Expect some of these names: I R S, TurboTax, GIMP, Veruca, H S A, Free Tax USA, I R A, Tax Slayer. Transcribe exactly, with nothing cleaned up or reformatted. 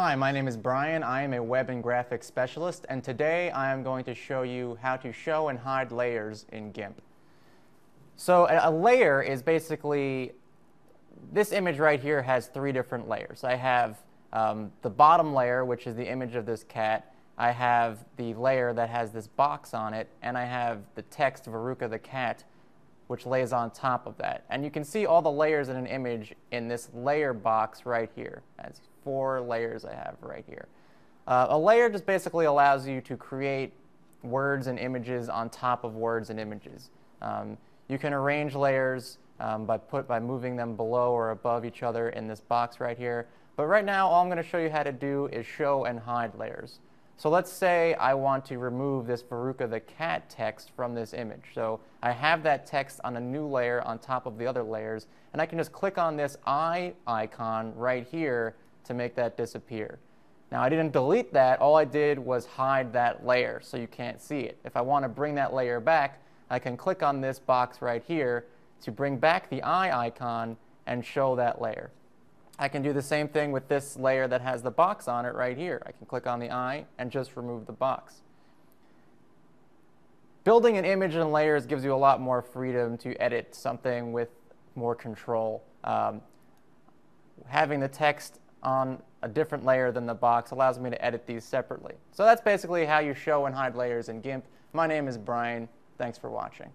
Hi, my name is Brian. I am a web and graphics specialist, and today I am going to show you how to show and hide layers in GIMP. So a layer is basically, this image right here has three different layers. I have um, the bottom layer, which is the image of this cat. I have the layer that has this box on it, and I have the text Veruca the cat, which lays on top of that. And you can see all the layers in an image in this layer box right here. That's four layers I have right here. Uh, a layer just basically allows you to create words and images on top of words and images. Um, you can arrange layers um, by, put, by moving them below or above each other in this box right here. But right now, all I'm going to show you how to do is show and hide layers. So let's say I want to remove this Veruca the cat text from this image. So I have that text on a new layer on top of the other layers, and I can just click on this eye icon right here to make that disappear. Now I didn't delete that, all I did was hide that layer so you can't see it. If I want to bring that layer back, I can click on this box right here to bring back the eye icon and show that layer. I can do the same thing with this layer that has the box on it right here. I can click on the eye and just remove the box. Building an image in layers gives you a lot more freedom to edit something with more control. Um, having the text on a different layer than the box allows me to edit these separately. So that's basically how you show and hide layers in GIMP. My name is Brian. Thanks for watching.